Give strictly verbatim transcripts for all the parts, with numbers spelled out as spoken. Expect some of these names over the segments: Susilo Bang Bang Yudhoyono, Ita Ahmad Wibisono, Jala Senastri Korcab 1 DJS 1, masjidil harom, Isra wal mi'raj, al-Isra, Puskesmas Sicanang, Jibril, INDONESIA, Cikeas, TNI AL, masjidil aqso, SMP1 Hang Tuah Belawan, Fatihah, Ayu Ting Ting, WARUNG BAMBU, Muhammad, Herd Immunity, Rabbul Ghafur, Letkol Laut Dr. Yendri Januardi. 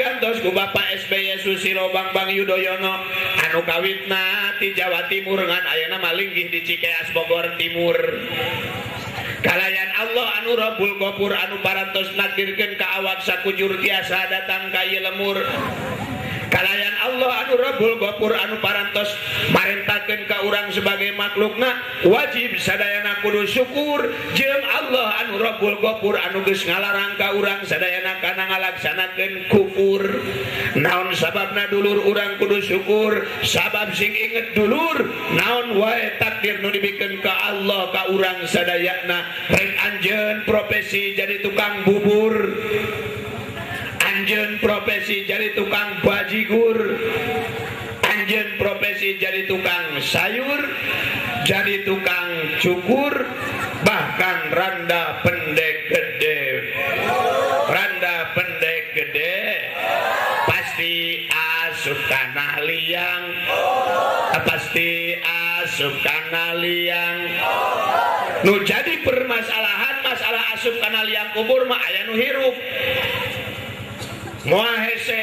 digantos ku Bapak S B Y Susilo Bang Bang Yudhoyono anu kawitna di Jawa Timur ngan ayeuna malinggih di Cikeas Bogor Timur. Kalayan Allah anu Rabbul Ghafur anu parantos nakdirkeun ka awak sakujur tiasa datang ka ieu lemur. Kalayan Allah anu Rabbul Ghafur anu parantos marentakeun ka urang sebagai makhlukna wajib sadayana kudu syukur jeung Allah anu Rabbul Ghafur anu geus ngalarang ka urang sadayana kana ngalaksanakeun kufur. Naon sababna dulur urang kudu syukur? Sabab sing inget dulur naon wae takdir nu dibikeun ka Allah ka urang sadayana. Rek anjeun profesi jadi tukang bubur, anjeun profesi jadi tukang bajigur, anjeun profesi jadi tukang sayur, jadi tukang cukur, bahkan randa pendek gede. Randa pendek gede pasti asup tanah liang, pasti asup tanah liang. Nu jadi permasalahan masalah asup tanah liang kubur mah aya nu hirup. Moal hese,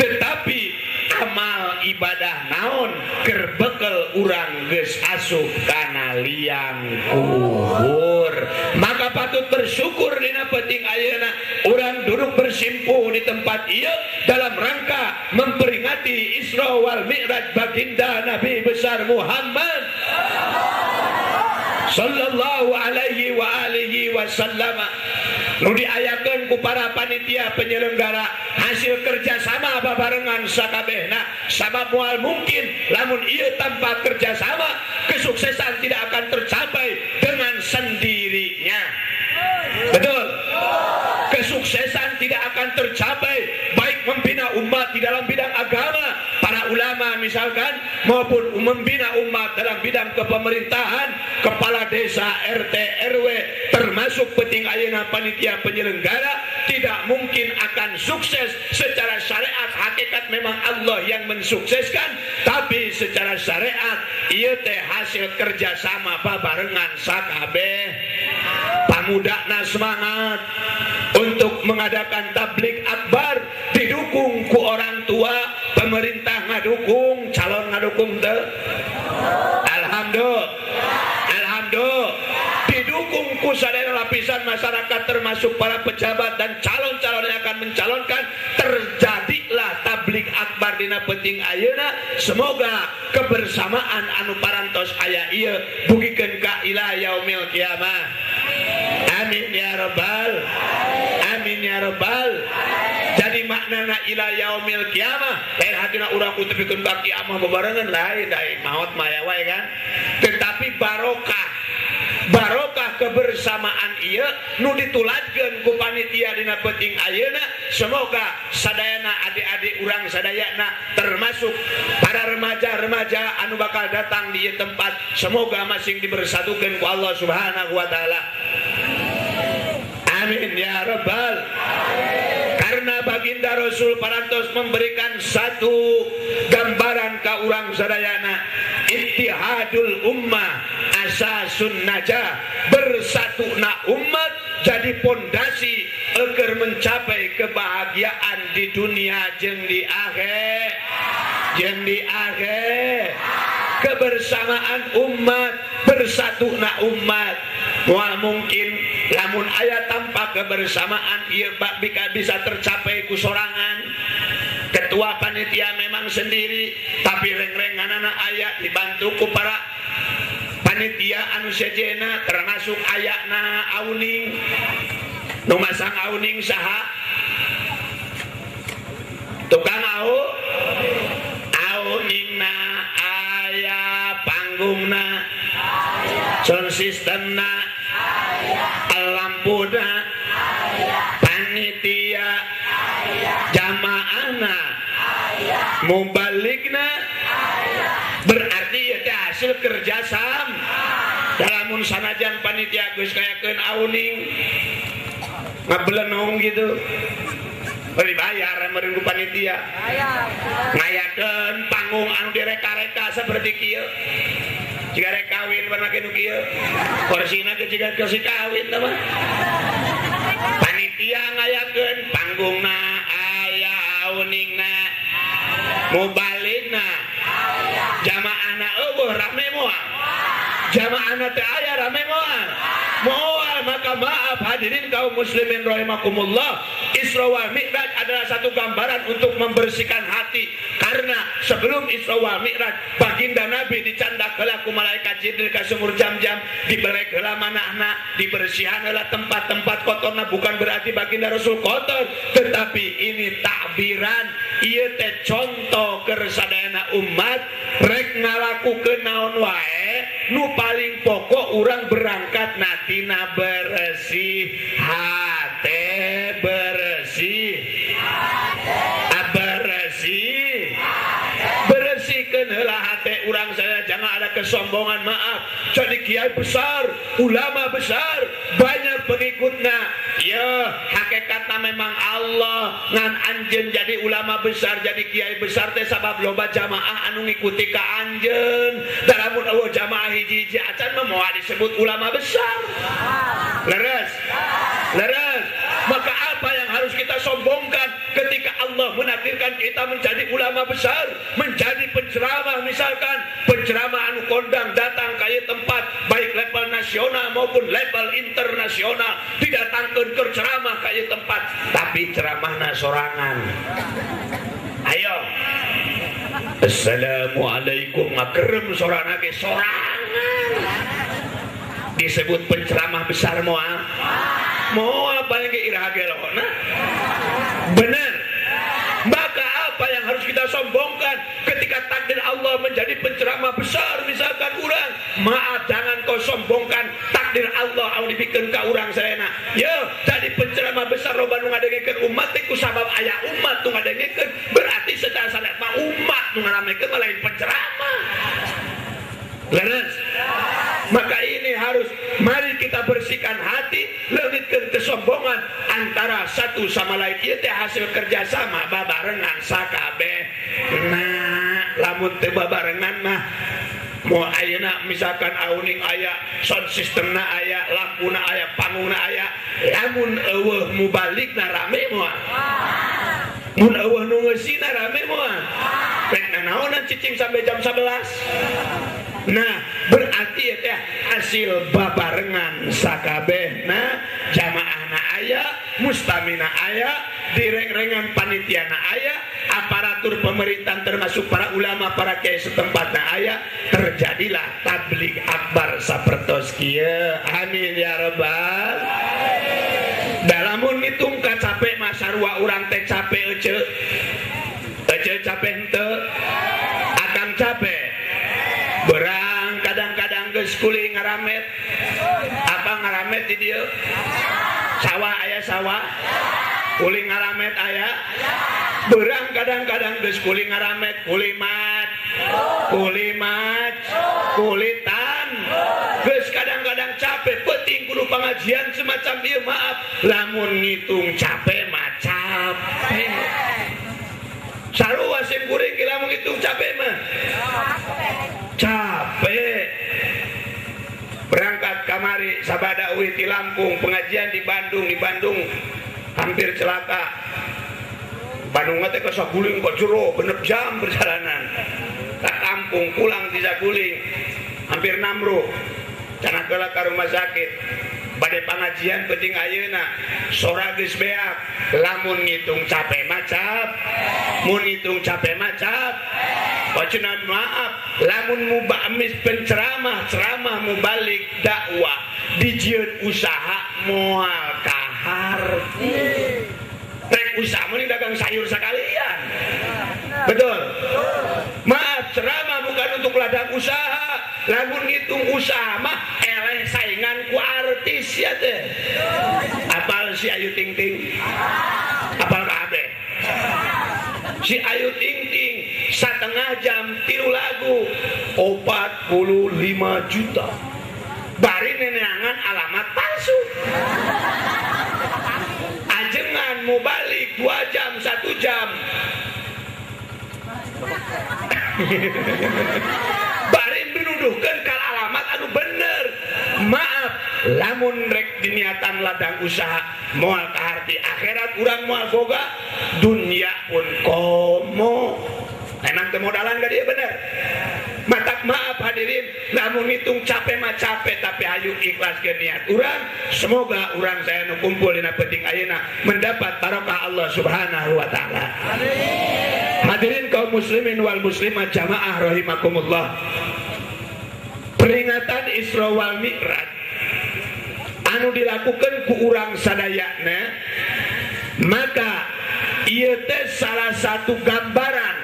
tetapi amal ibadah naon kerbekel urang geus asup kana liang kubur. Maka patut bersyukur dina penting ayeuna urang duduk bersimpuh di tempat ieu dalam rangka memperingati Isra wal mi'raj baginda Nabi besar Muhammad sallallahu alaihi wa alihi wasallam. Nu diayakeun ku para panitia penyelenggara hasil kerjasama babarengan sakabehna, sabab moal mungkin lamun ieu tanpa kerjasama kesuksesan tidak akan tercapai dengan sendirinya. Betul, kesuksesan tidak akan tercapai baik membina umat di dalam bidang agama para ulama misalkan maupun membina umat dalam bidang kepemerintahan, kepala desa, R T R W, termasuk penting ayeuna panitia penyelenggara, tidak mungkin akan sukses. Secara syariat hakikat memang Allah yang mensukseskan, tapi secara syariat ieu teh hasil kerjasama babarengan sakabeh. Pamudana semangat untuk mengadakan tablik akbar, didukung ku orang tua, pemerintah ngadukung, calon ngadukung te. Alhamdulillah, alhamdulillah, didukung ku sadaya lapisan masyarakat termasuk para pejabat dan calon-calon yang akan mencalonkan. Terjadilah tablik akbar dina penting ayeuna, semoga kebersamaan anu parantos aya ieu dugikeun ka ila yaumil qiyamah. Amin ya rabbal, amin ya rabbal. Jadi maknana ila yaumil qiyamah, lain hatina urang kutepikeun ka kiamah bebarengan, lain da maot maya wae kan. Tetapi barokah, barokah kebersamaan ieu nu dituladkeun ku panitia dina penting ayeuna, semoga sadayana adik-adik urang sadayana termasuk para remaja-remaja anu bakal datang di ieu tempat, semoga masing dibersatukeun ku Allah Subhanahu wa taala. Amin ya rabbal. Karena baginda Rasul parantos memberikan satu gambaran ka urang sadayana, ittihadul ummah asasun najah, bersatuna umat jadi pondasi agar mencapai kebahagiaan di dunia jeung di akhirat, jeung di akhirat. Kebersamaan umat, bersatuna umat. Mual mungkin lamun aya tanpa kebersamaan ieu bak bisa tercapai ku sorangan. Ketua panitia memang sendiri, tapi reng-renganana aya dibantu ku para panitia anu sejena termasuk ayana auning. Nu masang auning saha? Tukang au, auningna aya, panggungna sound systemna aya, lampuna aya, panitia aya, jamaahna aya, mubalikna aya. Berarti eta hasil kerjasama. Lamun sanajan panitia geus kayakeun auning ngabelenong gitu, beri bayar meureun ku panitia ngayakeun panggung anu direka-reka seperti kieu. Jika rekawin warna kenu kieu korsina teh jika kursi kawin tah mah. Panitia ngayakeun panggungna aya, Mubalina jamaah anak ubuh rame mual, jamaah anak ayah rame mual mual. Maka maaf hadirin kaum muslimin rahimakumullah, Isra wal mi'raj adalah satu gambaran untuk membersihkan hati. Karena sebelum Isra wal mi'raj baginda Nabi dicandak ku malaikat Jibril ke sumur jam-jam, dibelek heula manahna, dibersihan heula tempat-tempat kotorna. Bukan berarti baginda Rasul kotor, tetapi ini takbiran, ieu teh contoh keur sadayana umat rek ngalakukeun naon wae nu paling pokok urang berangkat natina bersih hate, bersih bersih bersihkeun heula hate urang sadaya, jangan ada kesombongan. Maaf, jadi kiai besar, ulama besar, banyak pengikutnya, ya hakikatna memang Allah ngan anjeun jadi ulama besar, jadi kiai besar teh sabab loba jamaah anu ngikuti ka anjeun. Dalamun eueuh jamaah hiji-hiji acan mah moal disebut ulama besar. Leres? Leres? Maka apa yang harus kita sombongkan ketika Allah menakdirkan kita menjadi ulama besar, menjadi penceramah? Misalkan penceramah anu kondang datang ka ieu tempat, baik level nasional maupun level internasional, didatangkeun keur ceramah ka ieu tempat, tapi ceramahna sorangan. Ayo, assalamualaikum, makrem sorana ge sorangan disebut penceramah besar moal. Moal paling ke iraha gelona. Benar. Maka apa yang harus kita sombongkan ketika takdir Allah menjadi penceramah besar? Misalkan urang, maaf, jangan kau sombongkan takdir Allah anu dipikeun ka urang sadayana. Ya, jadi penceramah besar loba nu ngadengkeun umat teh kusabab aya umat nu ngadengkeun, berarti secara sadaya mah umat nu ngaramekeun lain penceramah. Leres? Maka ini harus, mari kita bersihkan hati, leungitkeun kesombongan antara satu sama lain. Ieu teh hasil kerjasama babarengan sakabeh. Nah, lamun teu babarengan mah moal ayeuna misalkan auning aya, sound systemna aya, lampuna aya, pangungna aya, lamun eueuh mubalikna rame moal. Mun eueuh nu ngeusina rame moal. Rek nanaonan cicing sampai jam sebelas. Nah, berarti ya teh hasil babarengan sakabeh. Nah, jamaahna aya, mustamina aya, direng-rengan panitiana aya, aparatur pemerintahan termasuk para ulama, para kiai setempatna aya, terjadilah tabligh akbar sapertos kieu. Amin ya rabbal alamin. Dalamun ngitung ka capek mah sarua urang teh capek euceuh. Euceuh capek henteu? Akang capek. Berang kadang-kadang geus kuling ngaramet. Apa ngaramet di dieu? Sawah aya sawah. Kuling ngaramet aya. Berang kadang-kadang geus kuling ngaramet, kulimat. Kulimat. Kulitan. Geus kadang-kadang capek, penting kudu pengajian semacam ieu maaf. Lamun ngitung capek mah capek. Sarua sing kuring lamun ngitung capek mah. Capek. Berangkat kamari sabada uwi di Lampung, pengajian di Bandung. Di Bandung hampir celaka. Bandung teh ka saguling ka jero genep jam perjalanan ka kampung, pulang di saguling hampir namruh cenah heula ka rumah sakit. Bade pengajian penting ayeuna sora geus beak. Lamun ngitung capek macap, mun ngitung capek macap. Cenah maaf, lamun mubamis penceramah, ceramah mubalik dakwah, dijieun usaha moal ka harti. Rek usaha meuning dagang sayur sakalian. Betul. Maaf, ceramah bukan untuk ladang usaha. Lamun ngitung usaha mah eleh saingan ku artis ya teh. Apal si Ayu Ting Ting? Apal kabeh? Si Ayu Ting Ting setengah jam tiru lagu empat puluh lima juta. Bari neneangan alamat palsu. Ajengan mau balik dua jam satu jam. Bari menuduhkan kalau alamat anu bener. Maaf, lamun rek diniatan ladang usaha moal ka harti, akhirat urang moal boga, dunia pun komo. dia benar. Matak maaf hadirin, lamun ngitung capek mah capek, tapi ayo ikhlas ke niat urang. Semoga urang saya nu kumpul dina penting ayeuna mendapat barokah Allah Subhanahu wa taala. Amin. Hadirin kaum muslimin wal muslimat jamaah rahimakumullah. Peringatan Isra wal Mi'raj anu dilakukan ku urang sadayana, maka ieu teh salah satu gambaran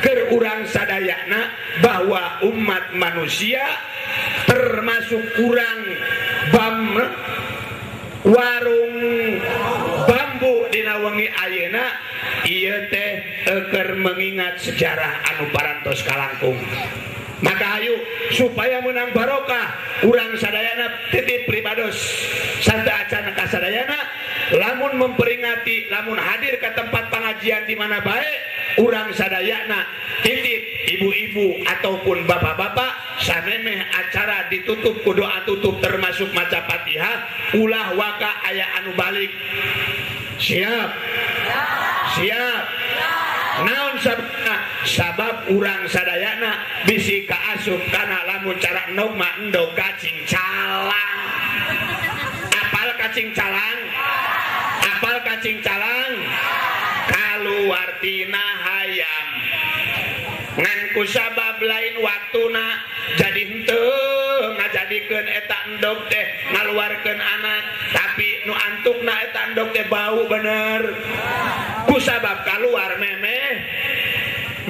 keur urang sadayana bahwa umat manusia termasuk urang bam warung bambu dina wengi ayeuna ieu teh keur mengingat sejarah anu parantos kalangkung. Maka ayo supaya menang barokah urang sadayana titip pribados sarta acan ka sadayana lamun memperingati, lamun hadir ke tempat pengajian di mana bae urang sadayana titip ibu-ibu ataupun bapak-bapak samemeh acara ditutup ku doa tutup termasuk maca Fatihah ulah waka aya anu balik. Siap. Siap. Naon sababna? Sabab urang sadayana bisi kaasup kana lamun cara endog mah endog kacing calang. Apal kacing calang? Apal kacing calang? Kaluartina hayam. Ngan ku sabab lain waktuna jadi henteu ngajadikeun eta endog teh ngaluarkeun anak, tapi nu antukna eta endog teh bau bener. Ku sabab kaluar memeh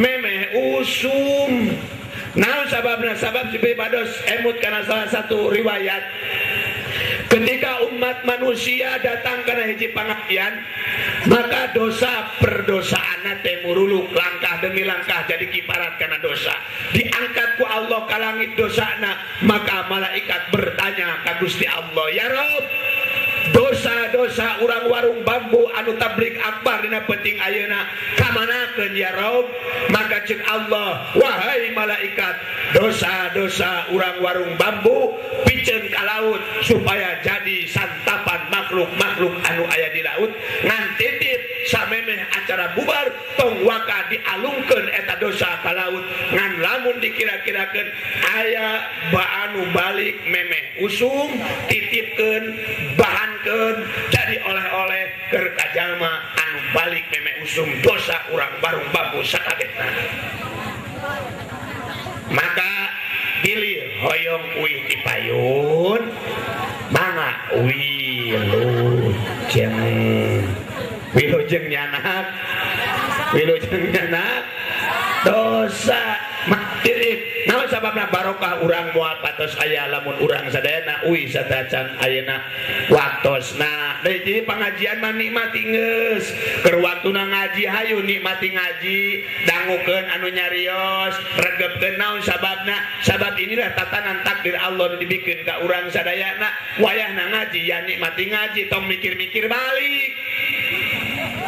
memeh usum. Nah sababna sabab pribados emut karena salah satu riwayat ketika umat manusia datang karena hiji pengajian maka dosa perdosaanna teh muruluk langkah demi langkah jadi kiparat karena dosa diangkat ku Allah ka langit dosana maka malaikat bertanya ka Gusti Allah ya Rabb dosa-dosa urang warung bambu anu tablik akbar dina penting ayeuna kamanakeun ya Rabb. Maka ceuk Allah wahai malaikat dosa-dosa urang warung bambu piceun ka laut supaya jadi santapan makhluk-makhluk anu aya di laut ngan titip samemeh acara bubar tong waka dialungkeun eta dosa ka laut ngan lamun dikira-kirakeun aya baanu balik memeh usum titipkeun bahan jadi oleh-oleh kerka jalma anu balik memek usum dosa urang barung bambu sakabehna. Maka pilih hoyong uih dipayun mangga wilujeng wilujeng nyanak wilujeng nyanak dosa maktirif. Namun sababna barokah urang moal patos aya lamun urang sadayana uih satacan ayeuna waktosna. Jadi pengajian mah nikmati geus keur waktuna ngaji hayu nikmati ngaji dangukeun anu nyarios regepkeun naon sababna sabab inilah tatanan takdir Allah nu dibikeun ka urang sadayana wayahna ngaji ya nikmati ngaji tong mikir-mikir balik.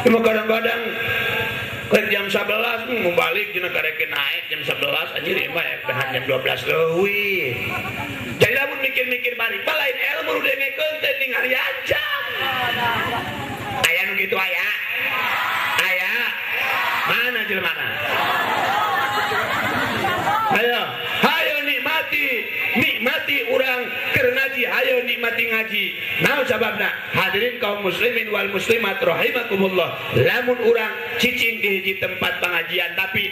Cuma kadang-kadang ke jam sebelas mau balik jeung karek naik jam sebelas anjir mah jam dua belas leuwih. Jadi lamun mikir-mikir balik mah lain ilmu nu dengekeun teh ningali ajang. Aya nu kitu aya. Aya. Mana jelmana? Hayo, hayo nikmati, nikmati urang keur ngaji, hayo nikmati ngaji. Naon sababna? Hadirin kaum muslimin wal muslimat rahimakumullah. Lamun urang cicing di hiji tempat pengajian tapi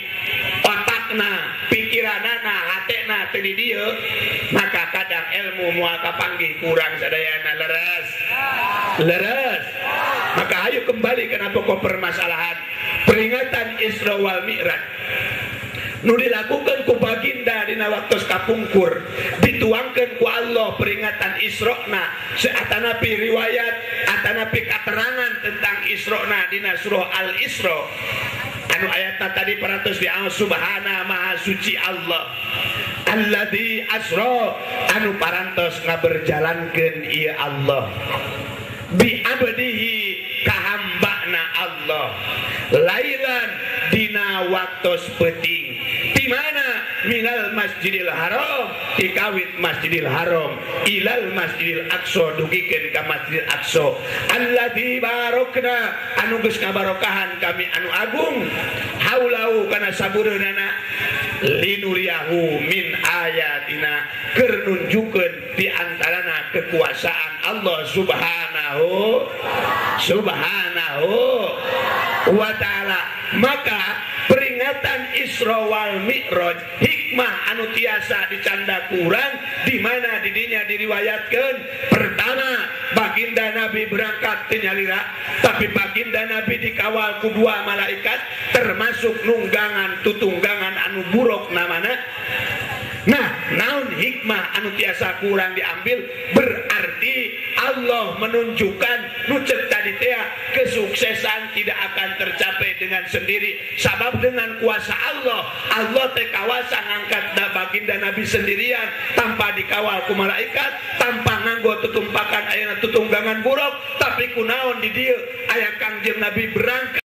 otakna, pikiranana, hatena teu di dieu, maka kadang ilmu moal kapanggih kurang sadayana leres. Leres. Maka ayo kembali kana pokok permasalahan. Peringatan Isra wal Mi'raj nu dilakukan ku baginda dina waktos kapungkur dituangkeun ku Allah peringatan Isra-na saatanapi riwayat atanapi katerangan tentang Isra-na dina surah al-Isra anu ayatna tadi parantos di Allah subhana maha suci Allah alladzi asra anu parantos ngaberjalankeun ieu Allah bi abdihi kahambana Allah lailan dina waktos peuting. di mana? Minal masjidil harom, dikawit masjidil harom, ilal masjidil aqso, dugikin ke masjidil aqso, alladzi barokna, anu geus kabarokahan kami anu agung, haulau kana sabureunana linuriyahu min ayatina, keur nunjukeun di antarana kekuasaan Allah subhanahu subhanahu wa ta'ala. Maka peringatan Isra wal mi'raj hikmah anu tiasa dicanda kurang, di mana didinya diriwayatkan pertama baginda Nabi berangkat tinyalira, tapi baginda Nabi dikawal ku dua malaikat termasuk nunggangan tutunggangan anu buruk namana. Nah, naun hikmah anu tiasa kurang diambil, berarti Allah menunjukkan nucet tadi tea kesuksesan tidak akan tercapai dengan sendiri, sabab dengan kuasa Allah. Allah teh kawasa ngangkat da baginda Nabi sendirian tanpa dikawal ku malaikat, tanpa nganggo tutumpakan ayana tutunggangan buruk, tapi kunaon di dieu aya Kangjeng Nabi berangkat.